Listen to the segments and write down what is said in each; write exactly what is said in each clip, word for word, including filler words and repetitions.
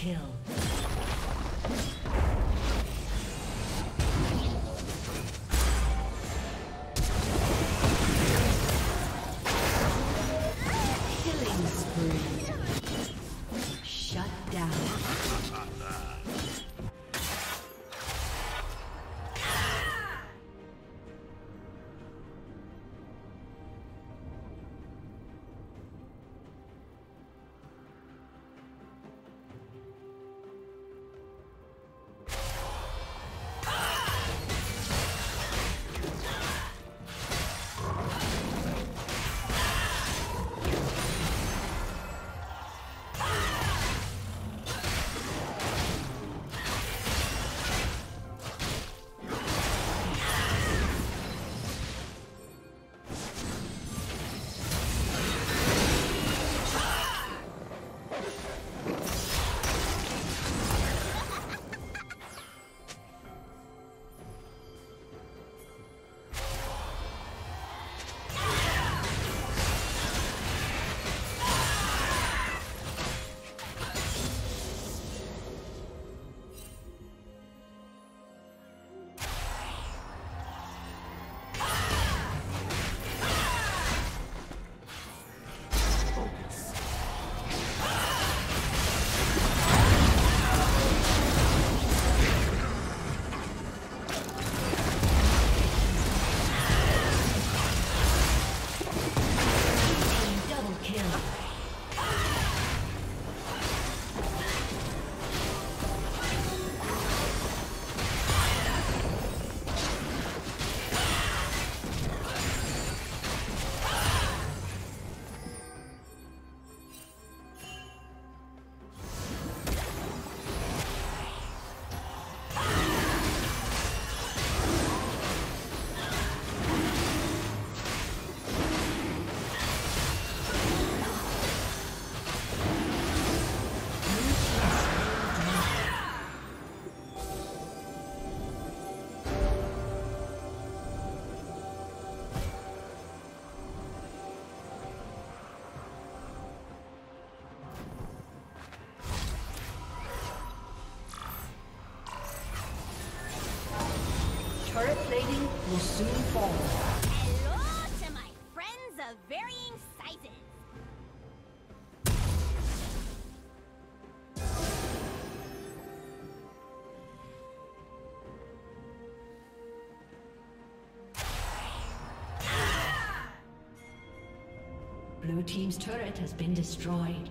kill. Will soon fall. Hello to my friends of varying sizes. Blue team's turret has been destroyed.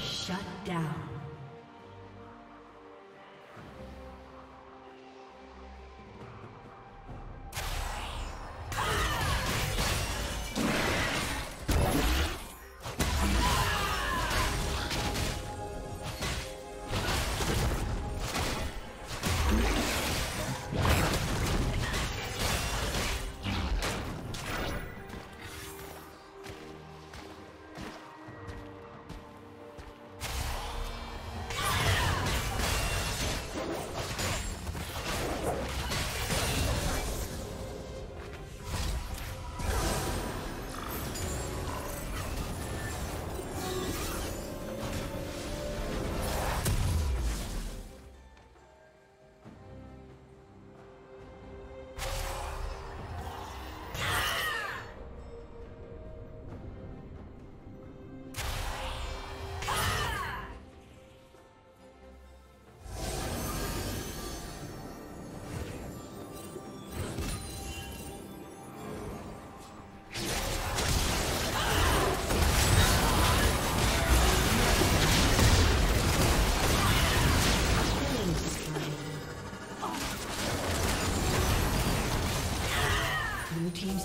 Shut down. Blue team's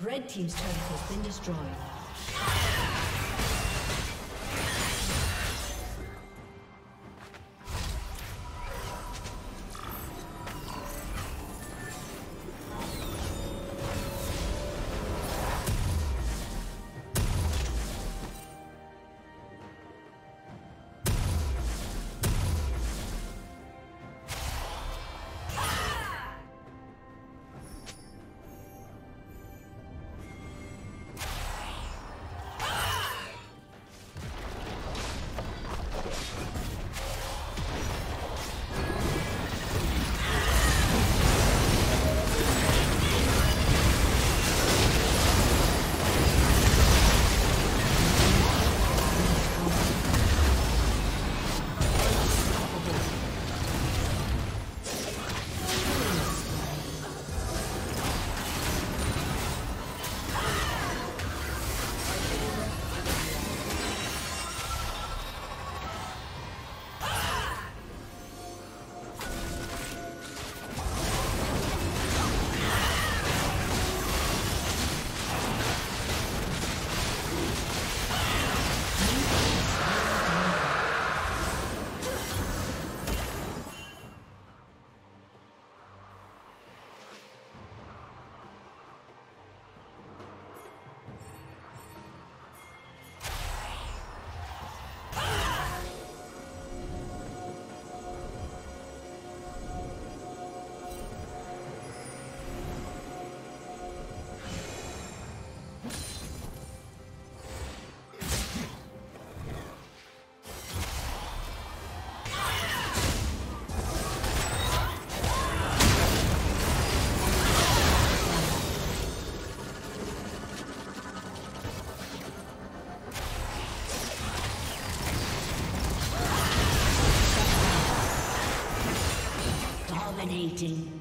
Red team's turret has been destroyed. Dominating.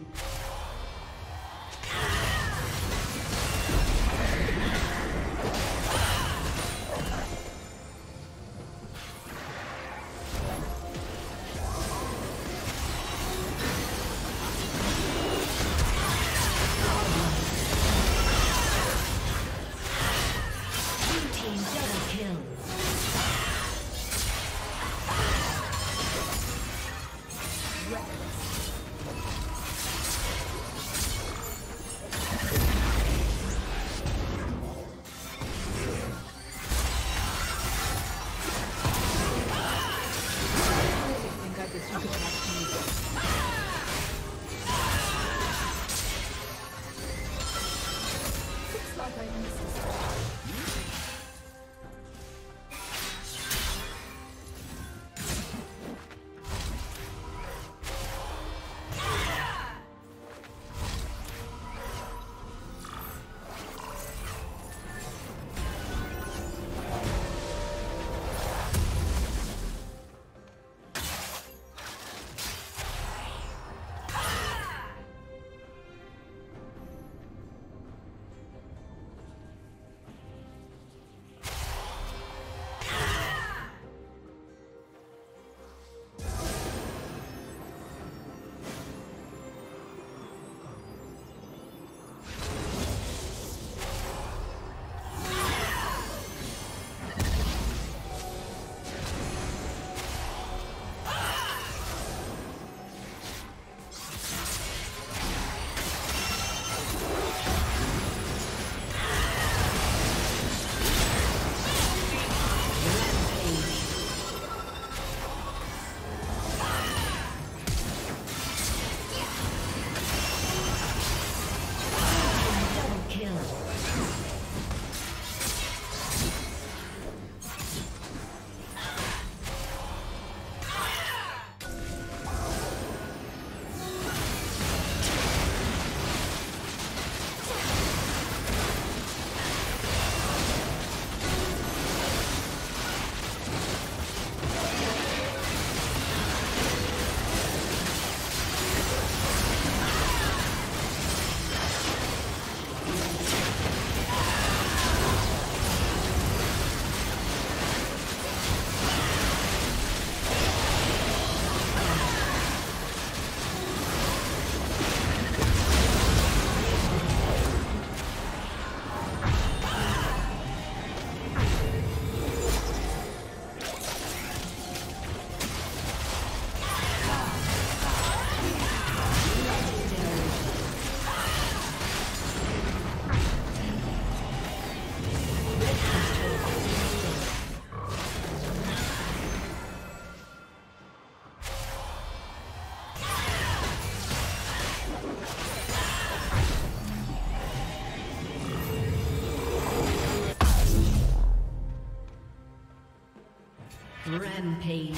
Rampage.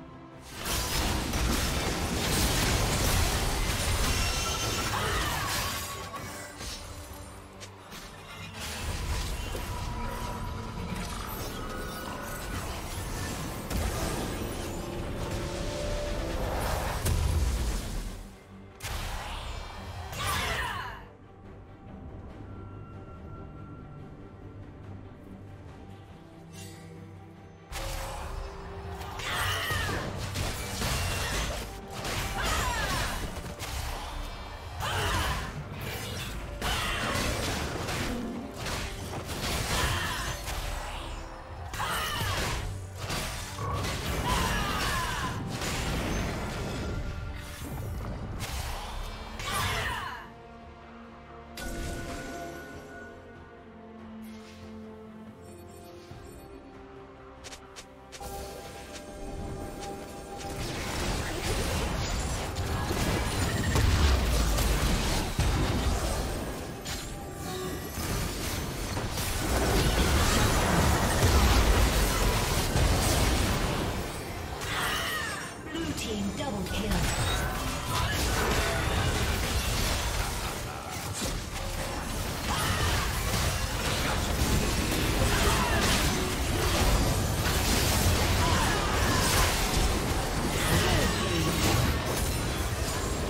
Team double kill.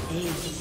Thank you.